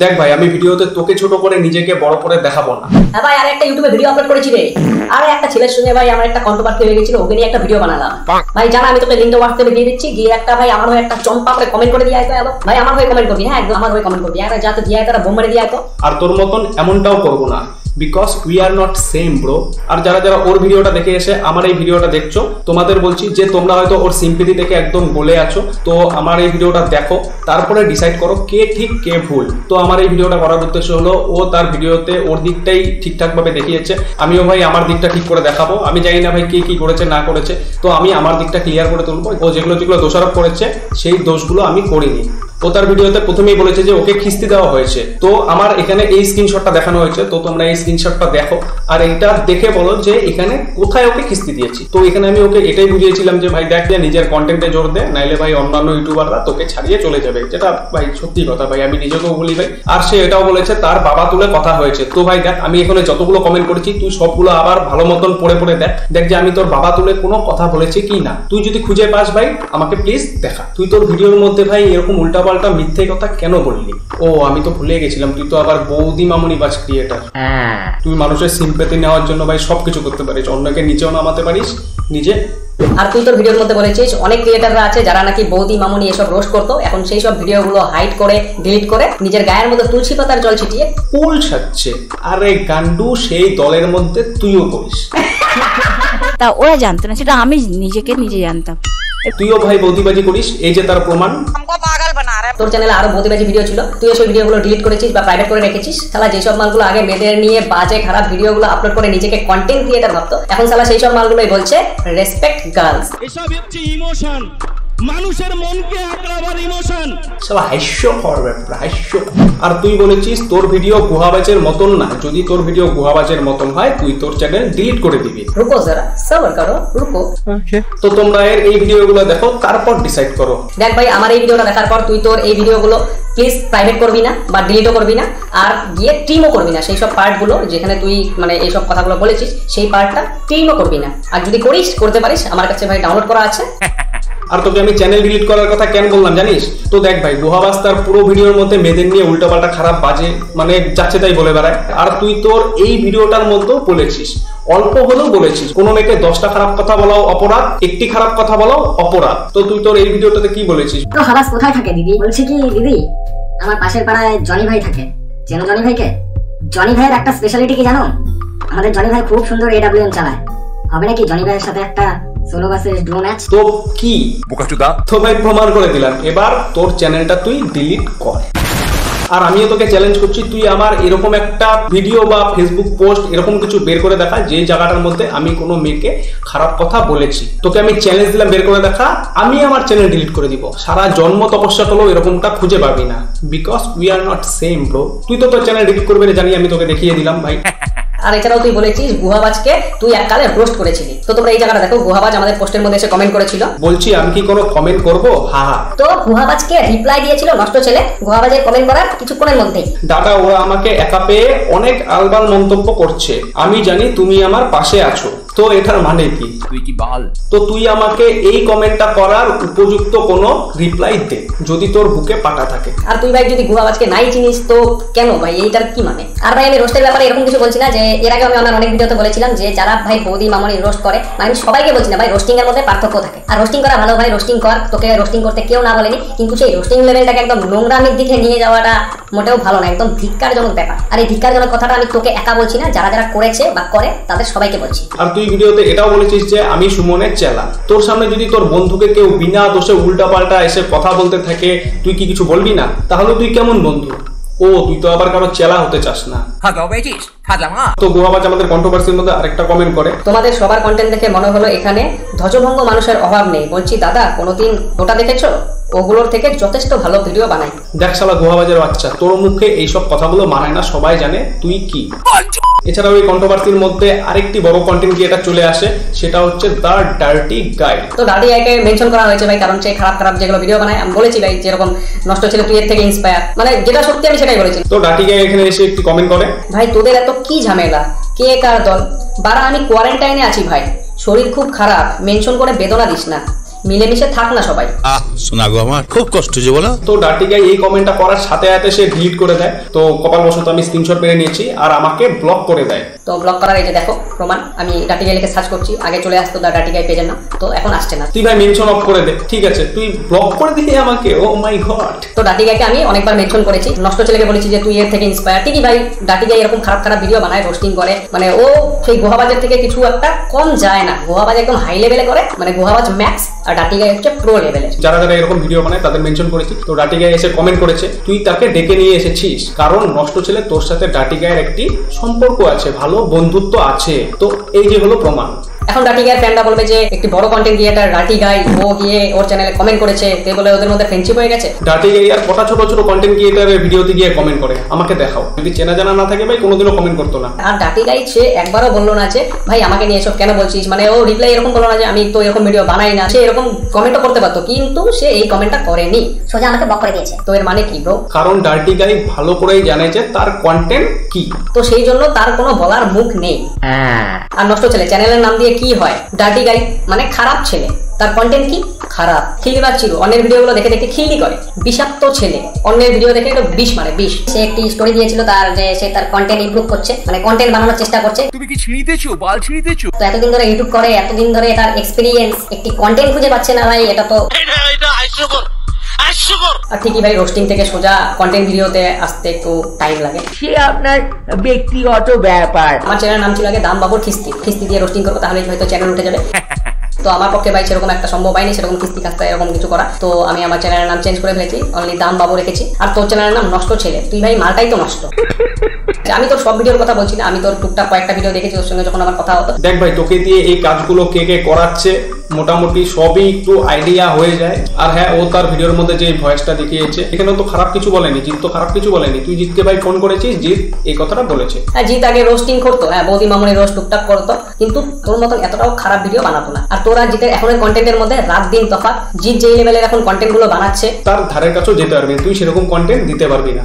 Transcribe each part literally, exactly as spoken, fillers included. देख भाई आमी ভিডিওতে তোকে ছোট করে নিজেকে বড় করে দেখাবো না। হ্যাঁ ভাই আর একটা ইউটিউবে ভিডিও আপলোড করেছি রে। আরে একটা ছেলের সঙ্গে ভাই আমার একটা কন্ট্রোভার্সি হয়ে গিয়েছিল, ওকে নিয়ে একটা ভিডিও বানালাম। ভাই জানা আমি তোকে লিংক WhatsApp দিয়ে দিচ্ছি, গিয়ে একটা ভাই আমার হয়ে একটা চম্পা করে কমেন্ট করে দিয়ে আইতো। ভাই আমার হয়ে কমেন্ট করবি, হ্যাঁ একদম আমার হয়ে কমেন্ট করবি। আরে যা তো দিয়ে আইতো বোম মেরে দিয়ে আইতো। আর তোর মতন এমনটাও করব না। Because we are not same bro। আর যারা যারা ওর ভিডিওটা দেখে এসে আমার এই ভিডিওটা দেখছো তোমাদের বলছি যে তোমরা হয়তো ওর সিম্পথি থেকে একদম গলে আছো, তো আমার এই ভিডিওটা দেখো তারপরে ডিসাইড করো কে ঠিক কে ভুল। তো আমার এই ভিডিওটা করার উদ্দেশ্য হলো ও তার ভিডিওতে ওর দিকটাই ঠিকঠাক ভাবে দেখিয়েছে, আমিও ভাই আমার দিকটা ঠিক করে দেখাবো। আমি জানি না ভাই কে কি করেছে না করেছে, তো আমি আমার দিকটা ক্লিয়ার করে তুলবো। ও যেগুলো যেগুলো দোষারোপ করেছে সেই দোষগুলো আমি করিনি। ও তার ভিডিওতে প্রথমেই বলেছে যে ওকে খিস্তি দেওয়া হয়েছে, তো আমার এখানে এই স্ক্রিনশটটা দেখানো হয়েছে, তো তোমরা এই স্ক্রিনশটটা দেখো আর এটা দেখে বলো যে এখানে কোথায় ওকে খিস্তি দিয়েছি। তো এখানে আমি ওকে এটাই বুঝিয়েছিলাম যে ভাই দেখ নিজের কন্টেন্টে জোর দে, নাইলে ভাই অন্যান্য ইউটিউবাররা তোকে ছাড়িয়ে চলে যাবে, যেটা ভাই সত্যি কথা ভাই আমি নিজেকেও বলি ভাই। আর সে এটাও বলেছে তার বাবা তুলে কথা হয়েছে। তো ভাই দেখ আমি এখানে যতগুলো কমেন্ট করেছি তুই সবগুলো আবার ভালো মতন পড়ে পড়ে দেখ দেখ যে আমি তোর বাবা তুলে কোনো কথা বলেছি কি না। তুই যদি খুঁজে পাস ভাই আমাকে প্লিজ দেখা। তুই তোর ভিডিওর মধ্যে ভাই এরকম উল্টা পাল্টা মিথ্যে কথা কেন বললি? ও আমি তো ভুলে গেছিলাম তুই তো আবার বৌদি মামুনি বাস ক্রিয়েটার। তুই মানুষের সিম্পথি নেওয়ার জন্য ভাই সবকিছু করতে পারিস, অন্যকে নিচেও নামাতে পারিস নিজে। আর তুই তোর ভিডিওর মধ্যে বলেছিস অনেক ক্রিয়েটাররা আছে যারা নাকি বৌদি মামুনি এসব রোস্ট করতো, এখন সেই সব ভিডিওগুলো হাইড করে ডিলিট করে নিজের গায়ের মধ্যে তুলসী পাতার জল ছিটিয়ে কুল ছাড়ছে। আরে গান্ডু সেই দলের মধ্যে তুইও করিস। তা ওরা জানতো না, সেটা আমি নিজেকে নিজে জানতাম। তুইও ভাই বৌদিবাজি করিস, এই যে তার প্রমাণ। তোর চ্যানেলে আরো বৌদিবাজি ভিডিও ছিল, তুই সেই ভিডিওগুলো ডিলিট করেছিস বা প্রাইভেট করে রেখেছিস। শালা যেসব মালগুলো আগে মেয়েদের নিয়ে বাজে খারাপ ভিডিওগুলো আপলোড করে নিজেকে কন্টেন্ট ক্রিয়েটর ভাবতো, এখন শালা সেই সব মালগুলোই বলছে রেসপেক্ট গার্লস। এসব হচ্ছে ইমোশন, মানুষের মনকে আঁকড়াবার ইমোশন। শালা হাস্যকর ব্যাপার, হাস্যকর। আর তুই বলেছিস তোর ভিডিও গুহাবাজের মতন না, যদি তোর ভিডিও গুহাবাজের মতন হয় তুই তোর চ্যানেল ডিলিট করে দিবি। রুকো যারা সবার করো রুকো। তো তোমরা এর এই ভিডিওগুলো দেখো তারপর ডিসাইড করো। দেখ ভাই আমার এই ভিডিওটা দেখার পর তুই তোর এই ভিডিওগুলো প্লিজ প্রাইভেট করবি না বা ডিলিটও করবি না, আর গিয়ে টিমও করবি না। সেই সব পার্টগুলো যেখানে তুই মানে এইসব কথাগুলো বলেছিস সেই পার্টটা টিমও করবি না। আর যদি করিস করতে পারিস, আমার কাছে ভাই ডাউনলোড করা আছে। আর তোকে আমি চ্যানেল ডিলিট করার কথা কেন বললাম জানিস? তো দেখ ভাই গুহাবাজ তার পুরো ভিডিওর মধ্যে মেয়েদের নিয়ে উল্টাপাল্টা খারাপ বাজে মানে যাচ্ছে তাই বলে বেড়ায়, আর তুই তোর এই ভিডিওটার মধ্যেও বলেছিস, অল্প হলেও বলেছিস কোনো মেয়েকে দশটা খারাপ কথা বলাও অপরাধ, একটি খারাপ কথা বলাও অপরাধ। তো তুই তোর এই ভিডিওটাতে কি বলেছিস? গুহাবাজ কোথায় থাকে দিদি? বলছে কি দিদি আমার পাশের পাড়ায় জনি ভাই থাকে, চেনো জনি ভাইকে? জনি ভাইয়ের একটা স্পেশালিটি কি জানো? আমাদের জনি ভাই খুব সুন্দর এডব্লিউএম চালায়, হবে নাকি জনি ভাইয়ের সাথে একটা সোলো ভার্সেস ড্রো ম্যাচ? তো কি বোকাচুদা, তো ভাই প্রমাণ করে দিলাম। এবার তোর চ্যানেলটা তুই ডিলিট কর। আর আমিও তোকে চ্যালেঞ্জ করছি তুই আমার এরকম একটা ভিডিও বা ফেসবুক পোস্ট এরকম কিছু বের করে দেখা যে জায়গাটার মধ্যে আমি কোনো মেয়েকে খারাপ কথা বলেছি। তোকে আমি চ্যালেঞ্জ দিলাম বের করে দেখা, আমি আমার চ্যানেল ডিলিট করে দিব। সারা জন্ম তপস্যা করলেও এরকমটা খুঁজে পাবি না, because we are not same bro. তুই তো তোর চ্যানেল ডিলিট করবি না জানি, আমি তোকে দেখিয়ে দিলাম ভাই। আর এছাড়াও তুই বলেছিস গুহাবাজকে তুই এককালে রোস্ট করেছিলি। তো তোমরা এই জায়গাটা দেখো, গুহাবাজ আমাদের পোস্টের মধ্যে এসে কমেন্ট করেছিল। বলছি আমি কি কোনো কমেন্ট করব? হা হা। তো গুহাবাজকে রিপ্লাই দিয়েছিল নষ্ট ছেলে, গুহাবাজের কমেন্ট করার কিছুক্ষণের মধ্যেই। দাদা ওরা আমাকে একা পেয়ে অনেক আলবাল মন্তব্য করছে, আমি জানি তুমি আমার পাশে আছো। তো এটার মানে কি? তুই কি বাল? তো তুই আমাকে এই কমেন্টটা করার উপযুক্ত কোনো রিপ্লাই দে যদি তোর বুকে পাটা থাকে। আর তুই ভাই যদি গুহাবাজকে নাই চিনিস তো কেন ভাই এইটার কি মানে? আর ভাই আমি রোস্টের ব্যাপারে এরকম কিছু বলছি না, যে এর আগে আমি আমার অনেক ভিডিওতে বলেছিলাম যে যারা ভাই বৌদি মামনি রোস্ট করে, আমি সবাইকে বলছি না ভাই, রোস্টিং এর মধ্যে পার্থক্য থাকে। আর রোস্টিং করা ভালো ভাই, রোস্টিং কর, তোকে রোস্টিং করতে কেউ না বলেনি, কিন্তু সেই রোস্টিং লেভেলটাকে একদম নোংরামের দিকে নিয়ে যাওয়াটা মোটেও ভালো না, একদম ধিক্কারজনক ব্যাপার। আর এই ধিক্কারজনক কথাটা আমি তোকে একা বলছি না, যারা যারা করেছে বা করে তাদের সবাইকে বলছি। আর তুই ভিডিওতে এটাও বলেছিস যে আমি সুমনের চেলা। তোর সামনে যদি তোর বন্ধুকে কেউ বিনা দোষে উল্টাপাল্টা এসে কথা বলতে থাকে তুই কি কিছু বলবি না? তাহলে তুই কেমন বন্ধু? ও তুই তো আবার কারো চেলা হতে চাস না। তো গুহাবাজ আমাদের কন্ট্রোভার্সির মধ্যে আরেকটা কমেন্ট করে, তোমাদের সবার কন্টেন্ট দেখে মনে হলো এখানে ধ্বজভঙ্গ মানুষের অভাব নেই। বলছি দাদা কোনোদিন ওটা দেখেছো? ওগুলোর থেকে যথেষ্ট ভালো ভিডিও বানাই। দেখ শালা গুহাবাজের বাচ্চা, তোর মুখে এইসব কথাগুলো মানায় না, সবাই জানে তুই কি। এছাড়াও এই কন্ট্রোভার্সির মধ্যে আরেকটি বড় কন্টেন্ট ক্রিয়েটর এটা চলে আসে, সেটা হচ্ছে দা ডার্টি গাই। তো ডার্টি গাইকে মেনশন করা হয়েছে ভাই, কারণ সে খারাপ খারাপ যেগুলো ভিডিও বানায়। আমি বলেছি ভাই যেরকম নষ্ট ছিল তুই এর থেকে ইন্সপায়ার, মানে যেটা সত্যি আমি সেটাই বলেছি। তো ডার্টি গাই এখানে এসে একটি কমেন্ট করে, ভাই তোদের এত কি ঝামেলা, কে কার দল? বারা আমি কোয়ারেন্টাইনে আছি ভাই, শরীর খুব খারাপ, মেনশন করে বেদনা দিস না। মিলেমিশে থাক না সবাই। আহ শোনা গো আমার খুব কষ্ট হচ্ছে বলো তো ডাটি গাই এই কমেন্টটা করার সাথে সাথে সে ডিলিট করে দেয়। তো কপালবশত আমি স্ক্রিনশট মেরে নিয়েছি আর আমাকে ব্লক করে দেয়। তো ব্লক করার এই যে দেখো প্রমাণ, আমি ডাটি গাই লিখে সার্চ করছি, আগে চলে আসতো দা ডাটি গাই পেজের নাম, তো এখন আসছে না। তুই ভাই মেনশন অফ করে দে। ঠিক আছে তুই ব্লক করে দিলি আমাকে, ও মাই গড। তো ডাটি গাইকে আমি অনেকবার মেনশন করেছি, নষ্ট ছেলেকে বলেছি যে তুই এর থেকে ইন্সপায়ার। ঠিকই ভাই ডাটি গাই এরকম খারাপ খারাপ ভিডিও বানায়, রোস্টিং করে, মানে ও সেই গুহাবাজের থেকে কিছু একটা কম যায় না। গুহাবাজ একদম হাই লেভেলে করে, মানে গুহাবাজ ম্যাক্স আর ডাটি গাই হচ্ছে প্রো লেভেলে। যারা যারা এরকম ভিডিও বানায় তাদের মেনশন করেছি। তো ডাটি গাই এসে কমেন্ট করেছে তুই তাকে ডেকে নিয়ে এসেছিস কারণ নষ্ট ছেলে তোর সাথে ডাটি গায়ের একটি সম্পর্ক আছে, ভালো বন্ধুত্ব আছে। তো এই যে হলো প্রমাণ। এখন ডাটি গায়ের ফ্যানরা বলবে যে একটি বড় কন্টেন্ট ক্রিয়েটর ডাটি গাই ও গিয়ে ওর চ্যানেলে কমেন্ট করেছে, তে বলে ওদের মধ্যে ফ্রেন্ডশিপ হয়ে গেছে। ডাটি গাই আর কটা ছোট ছোট কন্টেন্ট ক্রিয়েটরের ভিডিওতে গিয়ে কমেন্ট করে আমাকে দেখাও, যদি চেনা জানা না থাকে ভাই কোনোদিনও কমেন্ট করতো না। আর ডাটি গাই সে একবারও বললো না যে ভাই আমাকে নিয়ে এসব কেন বলছিস, মানে ও রিপ্লাই এরকম বললো না যে আমি তো এরকম ভিডিও বানাই না। সে এরকম কমেন্টও করতে পারতো, কিন্তু সে এই কমেন্টটা করেনি, সোজা আমাকে ব্লক করে দিয়েছে। তো এর মানে কি ব্রো? কারণ ডাটি গাই ভালো করেই জানে যে তার কন্টেন্ট কি, তো সেই জন্য তার কোনো বলার মুখ নেই। আর নষ্ট ছেলে চ্যানেলের নাম দিয়ে কি হয়, ডাটি গাই মানে খারাপ ছেলে, তার কন্টেন্ট কি খারাপ। খিলি বাচ্চিরু অন্যের ভিডিওগুলো দেখে দেখে খিলি করে, বিষাক্ত ছেলে অন্যের ভিডিও দেখে একটু বিষ মারে বিষ। সে একটি স্টোরি দিয়েছিল তার যে সে তার কন্টেন্ট ইমপ্রুভ করছে, মানে কন্টেন্ট বানানোর চেষ্টা করছে। তুমি কি ছিঁড়িতেছো বাল ছিঁড়িতেছো? তো এতদিন ধরে ইউটিউব করে, এতদিন ধরে তার এক্সপেরিয়েন্স, একটি কন্টেন্ট খুঁজে পাচ্ছে না ভাই। এটা তো এটা এটা আইসুকর আইসুকর। আর ঠিকই ভাই রোস্টিং থেকে সোজা কন্টেন্ট ভিডিওতে আসতে একটু টাইম লাগে, সে আপনার ব্যক্তিগত ব্যাপার। আমার চ্যানেলের নাম ছিল আগে দাম বাবুর খিস্তি, খিস্তি দিয়ে রোস্টিং করব তাহলে হয়তো চ্যানেল উঠে যাবে। তো আমার পক্ষে ভাই সেরকম একটা সম্ভব হয়নি, সেরকম কিস্তি কাস্তা এরকম কিছু করা। তো আমি আমার চ্যানেলের নাম চেঞ্জ করে ফেলেছি, অনলি দাম বাবু রেখেছি। আর তোর চ্যানেলের নাম নষ্ট ছেলে, তুই ভাই মালটাই তো নষ্ট। আমি তোর সব ভিডিওর কথা বলছি না, আমি তোর টুকটাক কয়েকটা ভিডিও দেখেছি তোর সঙ্গে যখন আমার কথা হতো। দেখ ভাই তোকে দিয়ে এই কাজগুলো কে কে করাচ্ছে মোটামুটি সবই একটু আইডিয়া হয়ে যায়। আর হ্যাঁ, ও তার ভিডিওর মধ্যে যে ভয়েসটা দেখিয়েছে এখানে তো খারাপ কিছু বলেনি, জিৎ তো খারাপ কিছু বলেনি। তুই জিতকে ভাই ফোন করেছিস, জিৎ এই কথাটা বলেছে। হ্যাঁ জিৎ আগে রোস্টিং করতো, হ্যাঁ বৌদি মামনি রোস্ট টুকটাক করতো, কিন্তু তোর মতন এতটাও খারাপ ভিডিও বানাতো না। আর তোরা জিতের এখনের কন্টেন্টের মধ্যে রাত দিন তফাৎ। জিৎ যেই লেভেলের এখন কন্টেন্ট গুলো বানাচ্ছে তার ধারের কাছেও যেতে পারবি, তুই সেরকম কন্টেন্ট দিতে পারবি না।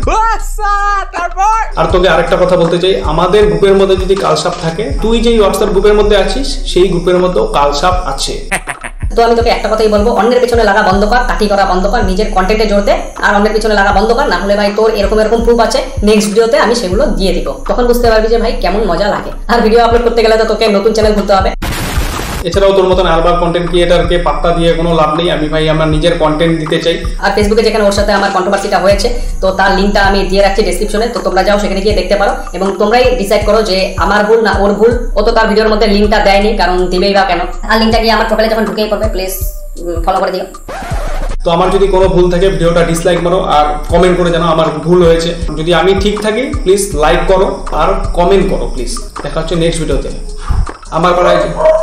আর তোকে আরেকটা কথা বলতে চাই, আমাদের গ্রুপের মধ্যে যদি কালসাপ থাকে, তুই যেই হোয়াটসঅ্যাপ গ্রুপের মধ্যে আছিস সেই গ্রুপের মধ্যেও কালসাপ আছে। তো আমি তোকে একটা কথাই বলবো, অন্যের পিছনে লাগা বন্ধ কর, কাটি করা বন্ধ কর, নিজের কন্টেন্টে জোর দে আর অন্যের পিছনে লাগা বন্ধ কর। না হলে ভাই তোর এরকম এরকম প্রুফ আছে, নেক্সট ভিডিওতে আমি সেগুলো দিয়ে দিব, তখন বুঝতে পারবি যে ভাই কেমন মজা লাগে। আর ভিডিও আপলোড করতে গেলে তো তোকে নতুন চ্যানেল খুলতে হবে। এছাড়াও তোর মতন আরবার কন্টেন্ট ক্রিয়েটরকে পাত্তা দিয়ে কোনো লাভ নেই, আমি ভাই আমার নিজের কন্টেন্ট দিতে চাই। আর ফেসবুকে যেখানে ওর সাথে আমার কন্ট্রোভার্সিটা হয়েছে, তো তার লিঙ্কটা আমি দিয়ে রাখছি ডেসক্রিপশনে, তো তোমরা যাও সেখানে গিয়ে দেখতে পারো এবং তোমরাই ডিসাইড করো যে আমার ভুল না ওর ভুল। ও তো তার ভিডিওর মধ্যে লিঙ্কটা দেয়নি, কারণ দিবেই বা কেন। আর লিঙ্কটা গিয়ে আমার প্রোফাইলে যখন ঢুকেই পড়বে, প্লিজ ফলো করে দিও। তো আমার যদি কোনো ভুল থাকে ভিডিওটা ডিসলাইক করো আর কমেন্ট করে জানাও আমার ভুল হয়েছে। যদি আমি ঠিক থাকি প্লিজ লাইক করো আর কমেন্ট করো প্লিজ। দেখা হচ্ছে নেক্সট ভিডিওতে। আমার পাড়ায়